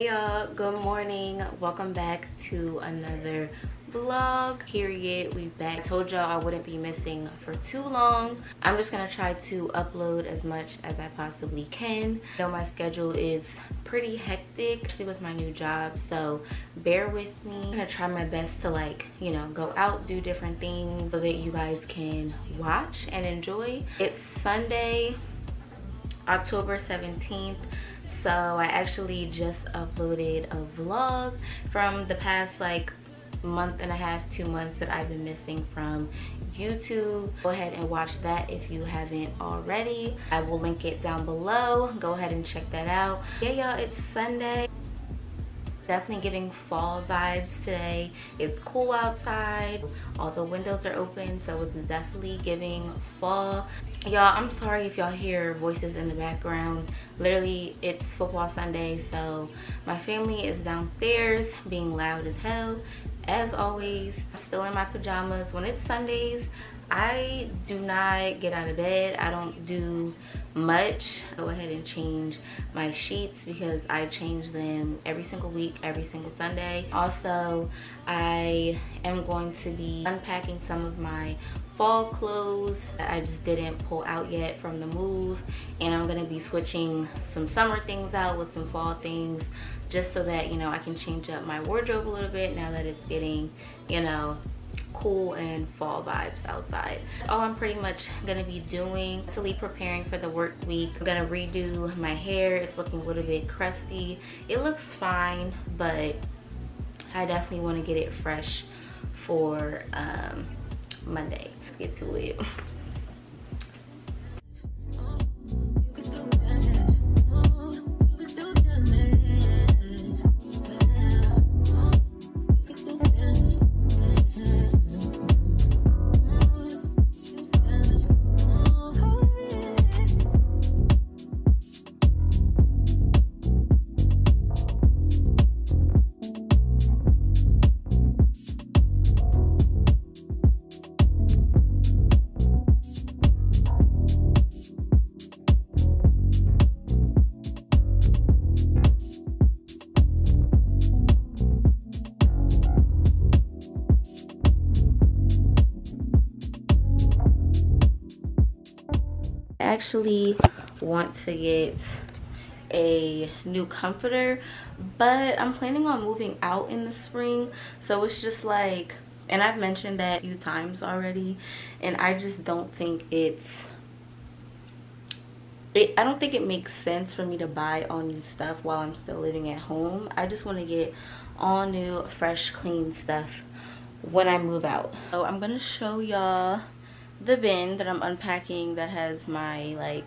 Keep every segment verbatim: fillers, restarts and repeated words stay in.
Hey y'all, good morning. Welcome back to another vlog period. We back. I told y'all I wouldn't be missing for too long. I'm just gonna try to upload as much as I possibly can. I know my schedule is pretty hectic, especially with my new job, so bear with me. I'm gonna try my best to, like, you know, go out, do different things so that you guys can watch and enjoy. It's Sunday, October seventeenth. So I actually just uploaded a vlog from the past like month and a half, two months that I've been missing from YouTube. Go ahead and watch that if you haven't already. I will link it down below. Go ahead and check that out. Yeah, y'all, it's Sunday. Definitely giving fall vibes today. It's cool outside. All the windows are open, so it's definitely giving fall. Y'all, I'm sorry if y'all hear voices in the background. Literally, it's football Sunday, so my family is downstairs being loud as hell. As always, I'm still in my pajamas. When it's Sundays, I do not get out of bed. I don't do much. I go ahead and change my sheets because I change them every single week, every single Sunday. Also, I am going to be unpacking some of my fall clothes that I just didn't pull out yet from the move, and I'm gonna be switching some summer things out with some fall things just so that, you know, I can change up my wardrobe a little bit now that it's getting, you know, cool and fall vibes outside. All I'm pretty much gonna be doing, mentally preparing for the work week. I'm gonna redo my hair. It's looking a little bit crusty. It looks fine, but I definitely want to get it fresh for um, Monday. Let's get to it. Actually want to get a new comforter, but I'm planning on moving out in the spring, so it's just like, and I've mentioned that a few times already, and I just don't think it's it, I don't think it makes sense for me to buy all new stuff while I'm still living at home. I just want to get all new, fresh, clean stuff when I move out. So I'm gonna show y'all the bin that I'm unpacking that has my like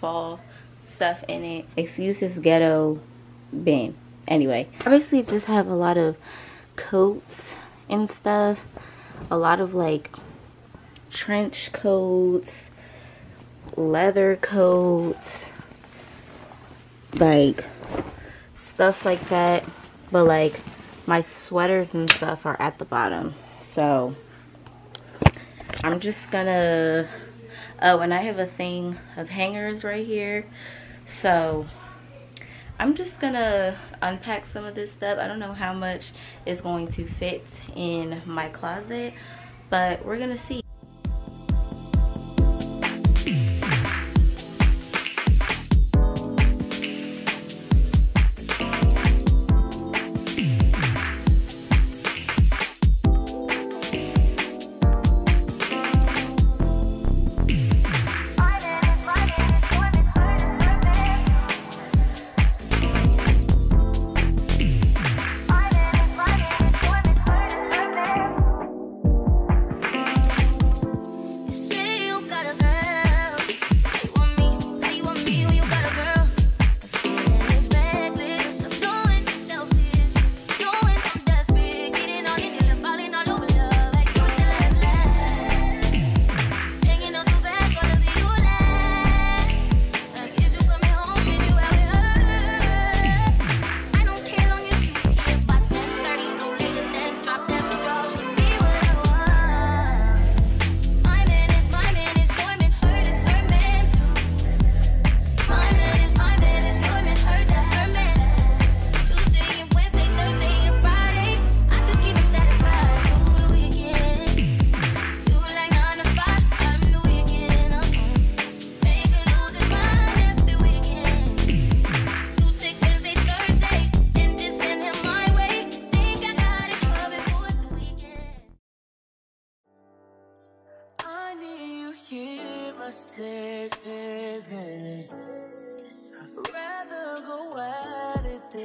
fall stuff in it. Excuses ghetto bin. Anyway, I basically just have a lot of coats and stuff, a lot of like trench coats, leather coats, like stuff like that, but like my sweaters and stuff are at the bottom. So I'm just gonna, oh, and I have a thing of hangers right here, so I'm just gonna unpack some of this stuff. I don't know how much is going to fit in my closet, but we're gonna see.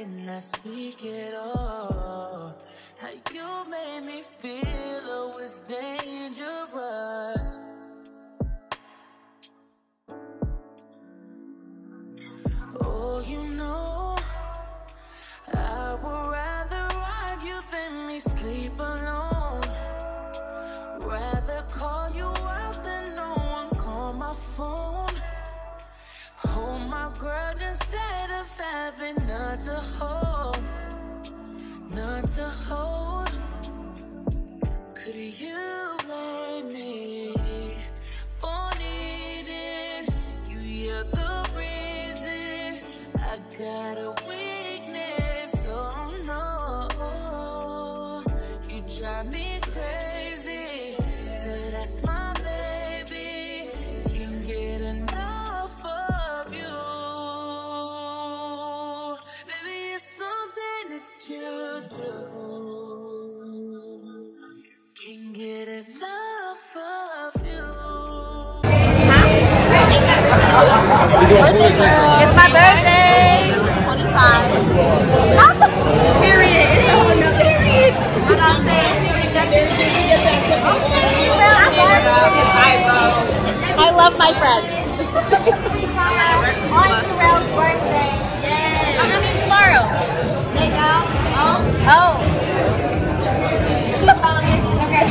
when I seek it all. How you made me feel, oh, it's dangerous. Oh, you know I would rather argue than me sleep alone. Rather call you out than no one call my phone. Hold my grudge instead of having none to hold, none to hold. Could you blame me for needing you? You're the reason I got a weakness. Oh no, you drive me crazy. But that's my baby. Can't get enough. You do. Can't get enough of you. Birthday girl. It's my birthday. twenty-five. Not the period. It's the period. I don't say. I love my friends. On Sherelle's birthday. Yay. I'm coming tomorrow. Oh. Oh. Okay.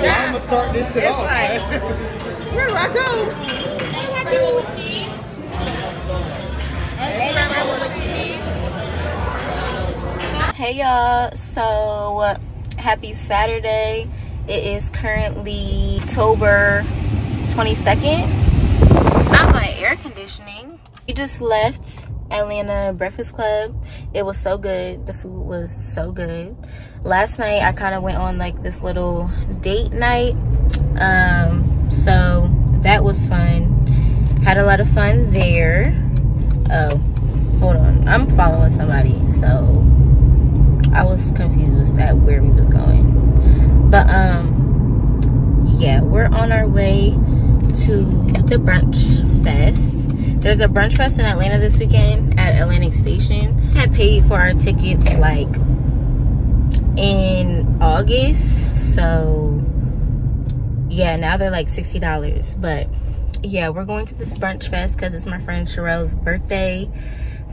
Yeah. I'm gonna start this shit it's off. Like, where do I go? They have people with cheese. Cheese. Hey y'all. So happy Saturday. It is currently October twenty-second. I'm on air conditioning. We just left Atlanta Breakfast Club. It was so good. The food was so good. Last night I kind of went on like this little date night. Um, so that was fun. Had a lot of fun there. Oh, hold on. I'm following somebody, so I was confused at where we was going. But um, yeah, we're on our way to the brunch fest. There's a brunch fest in Atlanta this weekend at Atlantic Station. I had paid for our tickets like in August. So yeah, now they're like sixty dollars. But yeah, we're going to this brunch fest because it's my friend Sherelle's birthday.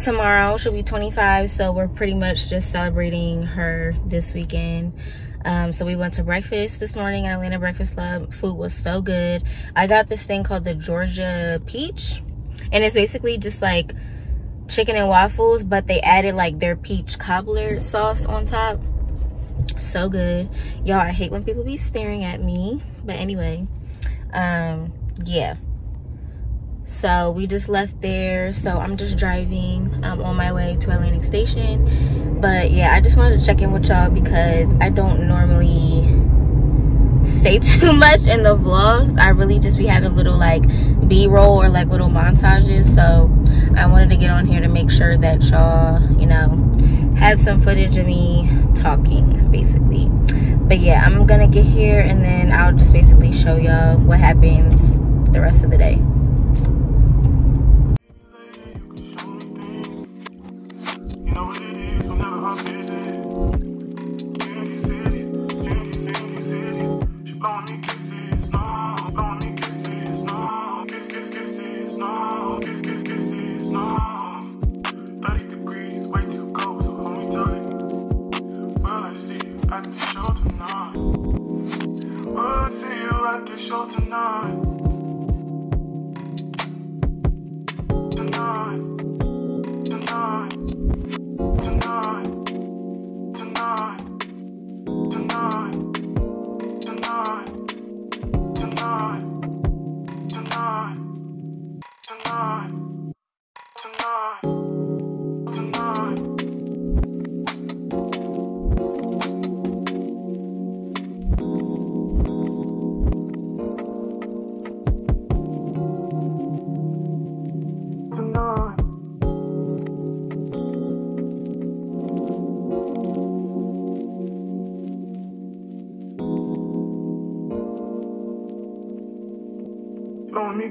Tomorrow she'll be twenty-five. So we're pretty much just celebrating her this weekend. Um, so we went to breakfast this morning at Atlanta Breakfast Club. Food was so good. I got this thing called the Georgia Peach. And it's basically just like chicken and waffles, but they added like their peach cobbler sauce on top. So good. Y'all, I hate when people be staring at me. But anyway, um, yeah. So we just left there. So I'm just driving. I'm on my way to Atlantic Station. But yeah, I just wanted to check in with y'all because I don't normally say too much in the vlogs. I really just be having little like b-roll or like little montages, so I wanted to get on here to make sure that y'all, you know, had some footage of me talking basically. But yeah, I'm gonna get here and then I'll just basically show y'all what happens the rest of the day. You know what it is, I'm never hungry.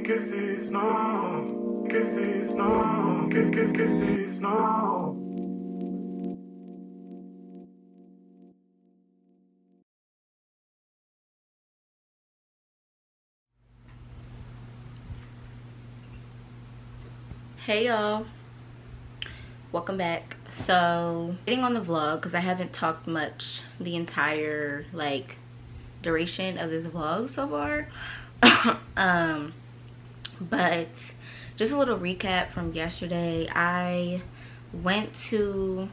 Kisses, no, kisses now, kiss, kiss, kisses now. Hey y'all, welcome back. So getting on the vlog because I haven't talked much the entire like duration of this vlog so far. um but just a little recap from yesterday. I went to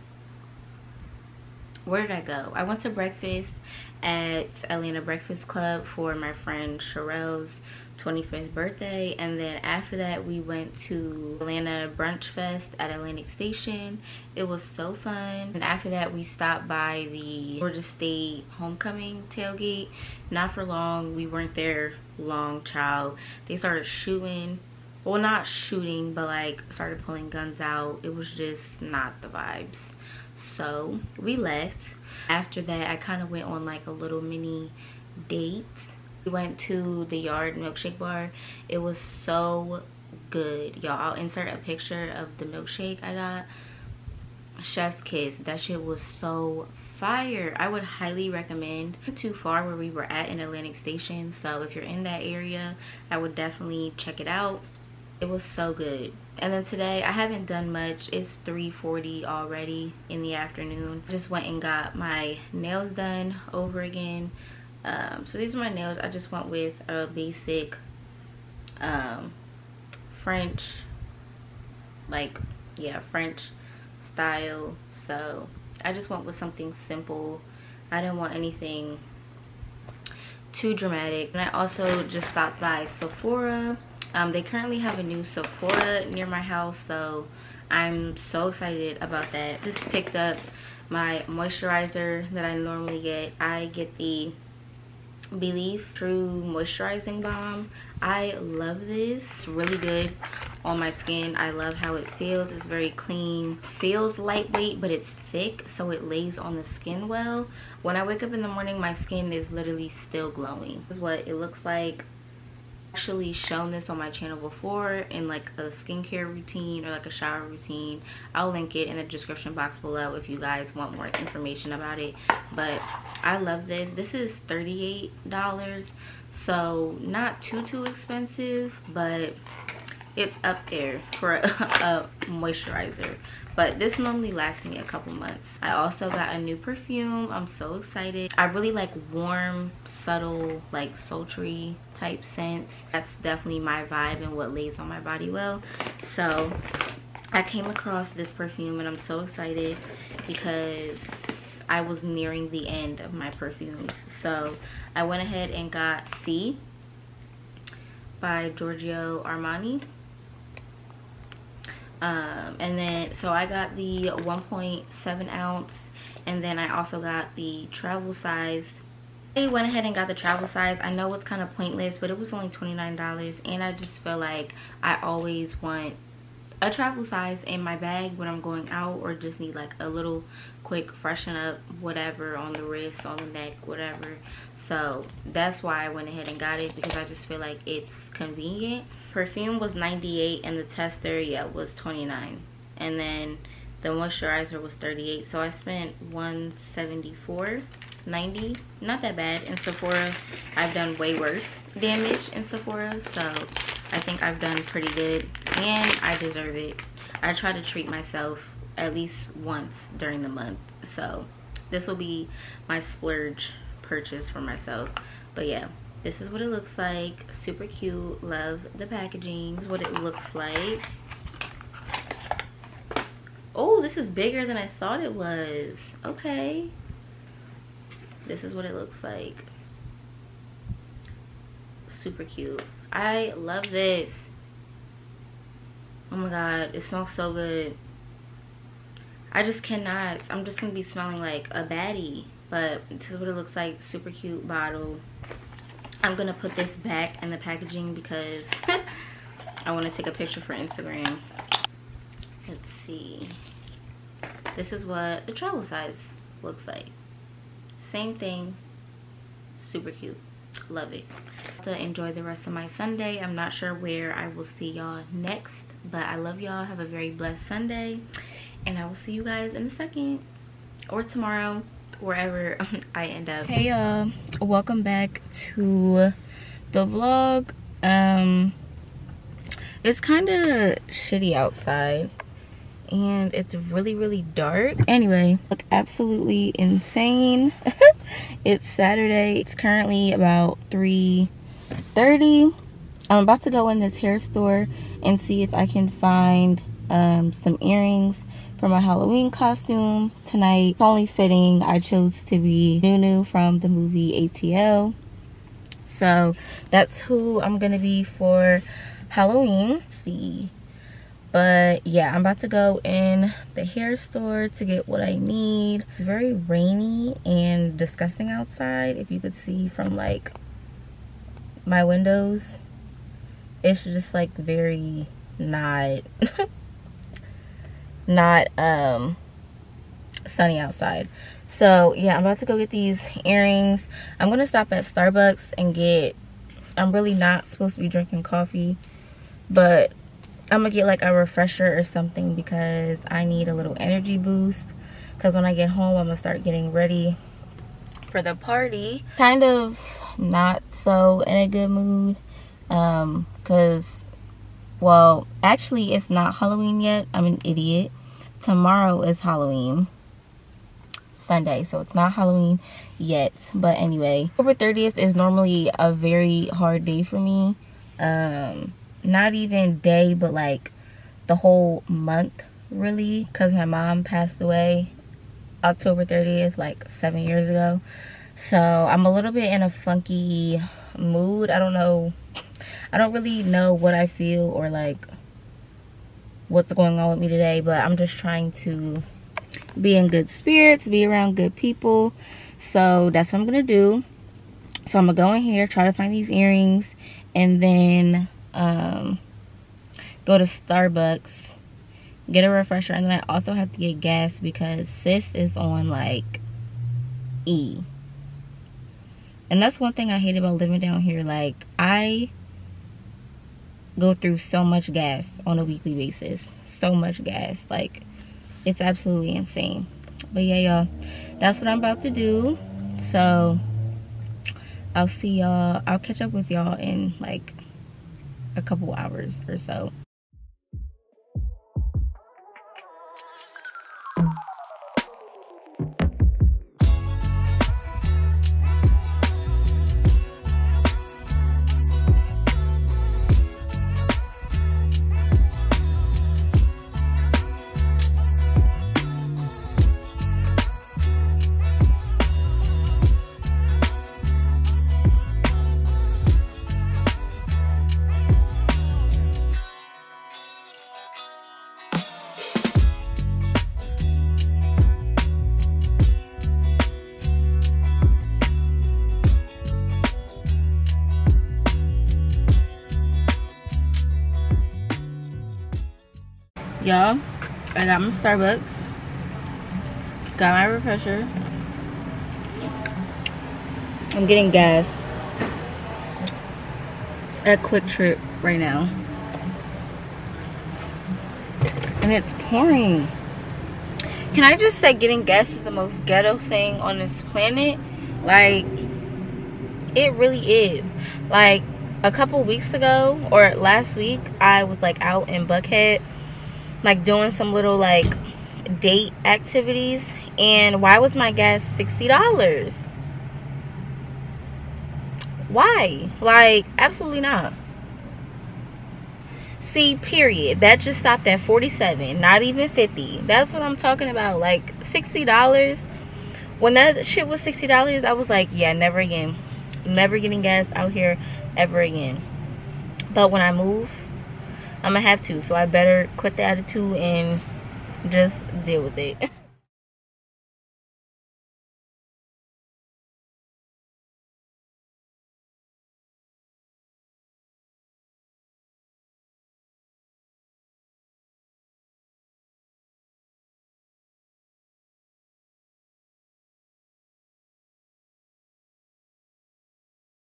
where did I go I went to breakfast at Atlanta Breakfast Club for my friend Sherelle's twenty-fifth birthday, and then after that we went to Atlanta Brunch Fest at Atlantic Station. It was so fun. And after that we stopped by the Georgia State homecoming tailgate. Not for long, we weren't there long, child. They started shooting, well not shooting, but like started pulling guns out. It was just not the vibes. So we left. After that I kind of went on like a little mini date. We went to the Yard Milkshake Bar. It was so good, y'all. I'll insert a picture of the milkshake I got. Chef's kiss. That shit was so fire. I would highly recommend. Not too far where we were at in Atlantic Station, so if you're in that area, I would definitely check it out. It was so good. And then today I haven't done much. It's three forty already in the afternoon. I just went and got my nails done over again. Um, so these are my nails. I just went with a basic um, French, like, yeah, French style. So I just went with something simple. I didn't want anything too dramatic. And I also just stopped by Sephora. Um, they currently have a new Sephora near my house, so I'm so excited about that. Just picked up my moisturizer that I normally get. I get the Belief True Moisturizing Balm. I love this. It's really good on my skin. I love how it feels. It's very clean. Feels lightweight, but it's thick, so it lays on the skin well. When I wake up in the morning, my skin is literally still glowing. This is what it looks like. I've actually shown this on my channel before in like a skincare routine or like a shower routine. I'll link it in the description box below if you guys want more information about it. But I love this. This is thirty-eight dollars, so not too too expensive, but it's up there for a, a moisturizer. But this normally lasts me a couple months. I also got a new perfume. I'm so excited. I really like warm, subtle, like sultry type scents. That's definitely my vibe and what lays on my body well. So I came across this perfume and I'm so excited because I was nearing the end of my perfumes. So I went ahead and got C by Giorgio Armani. Um, and then so I got the one point seven ounce, and then I also got the travel size. I went ahead and got the travel size. I know it's kind of pointless, but it was only twenty-nine dollars, and I just feel like I always want a travel size in my bag when I'm going out or just need like a little quick freshen up, whatever, on the wrist, on the neck, whatever. So that's why I went ahead and got it, because I just feel like it's convenient. Perfume was ninety-eight dollars and the tester, yeah, was twenty-nine dollars, and then the moisturizer was thirty-eight dollars, so I spent one seventy-four ninety. Not that bad. In Sephora I've done way worse damage in Sephora, so I think I've done pretty good and I deserve it. I try to treat myself at least once during the month, so this will be my splurge purchase for myself. But yeah, this is what it looks like. Super cute. Love the packaging. This is what it looks like. Oh, this is bigger than I thought it was. Okay, this is what it looks like. Super cute. I love this. Oh my god, it smells so good. I just cannot. I'm just gonna be smelling like a baddie. But this is what it looks like. Super cute bottle. I'm gonna put this back in the packaging because I want to take a picture for Instagram. Let's see, this is what the travel size looks like. Same thing. Super cute. Love it. To enjoy the rest of my Sunday. I'm not sure where I will see y'all next. But I love y'all. Have a very blessed Sunday, and I will see you guys in a second, or tomorrow, wherever I end up. Hey y'all, uh, welcome back to the vlog. Um it's kind of shitty outside and it's really really dark. Anyway, look absolutely insane. It's Saturday. It's currently about three thirty. I'm about to go in this hair store and see if I can find um, some earrings for my Halloween costume tonight. It's only fitting I chose to be Nunu from the movie A T L. So that's who I'm gonna be for Halloween. Let's see. But yeah, I'm about to go in the hair store to get what I need. It's very rainy and disgusting outside. If you could see from like my windows, it's just like very not not um sunny outside. So yeah, I'm about to go get these earrings. I'm gonna stop at Starbucks and get, I'm really not supposed to be drinking coffee, but I'm gonna get like a refresher or something because I need a little energy boost, because when I get home I'm gonna start getting ready for the party. Kind of not so in a good mood um because, well, actually it's not Halloween yet. I'm an idiot. Tomorrow is Halloween Sunday, so it's not Halloween yet. But anyway, October thirtieth is normally a very hard day for me. Um not even day, but like the whole month really, because my mom passed away October thirtieth like seven years ago. So I'm a little bit in a funky mood. I don't know, I don't really know what I feel or like what's going on with me today, but I'm just trying to be in good spirits, be around good people. So that's what I'm gonna do. So I'm gonna go in here, try to find these earrings, and then um go to Starbucks, get a refresher, and then I also have to get gas because sis is on like E. And that's one thing I hate about living down here. Like, I go through so much gas on a weekly basis. So much gas. Like, it's absolutely insane. But yeah, y'all, that's what I'm about to do. So I'll see y'all. I'll catch up with y'all in like a couple hours or so. Y'all, I got my Starbucks, got my refresher, I'm getting gas at Quick Trip right now, and it's pouring. Can I just say getting gas is the most ghetto thing on this planet? Like, it really is. Like, a couple weeks ago, or last week, I was like out in Buckhead, like doing some little like date activities, and why was my gas sixty dollars? Why? Like, absolutely not. See, period. That just stopped at forty-seven, not even fifty. That's what I'm talking about. Like, sixty dollars. When that shit was sixty dollars, I was like, yeah, never again. Never getting gas out here ever again. But when I move, I'm gonna have to, so I better quit the attitude and just deal with it.